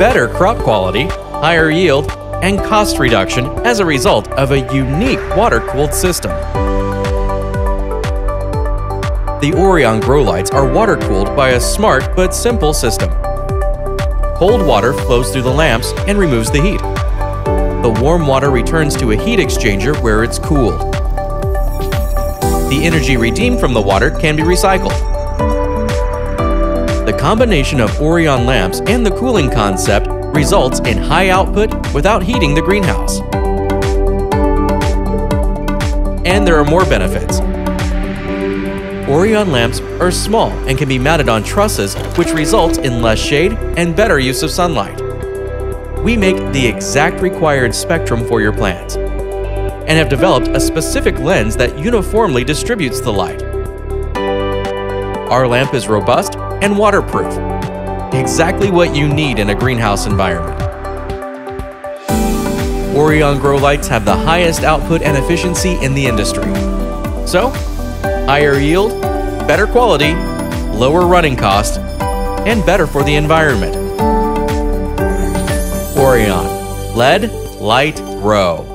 better crop quality, higher yield, and cost reduction as a result of a unique water-cooled system. The Oreon grow lights are water-cooled by a smart but simple system. Cold water flows through the lamps and removes the heat. The warm water returns to a heat exchanger where it's cooled. The energy redeemed from the water can be recycled. The combination of Oreon lamps and the cooling concept results in high output without heating the greenhouse. And there are more benefits. Oreon lamps are small and can be mounted on trusses, which results in less shade and better use of sunlight. We make the exact required spectrum for your plants and have developed a specific lens that uniformly distributes the light. Our lamp is robust and waterproof, exactly what you need in a greenhouse environment. Oreon grow lights have the highest output and efficiency in the industry. So, higher yield, better quality, lower running cost, and better for the environment. Oreon, LED, Light, Grow.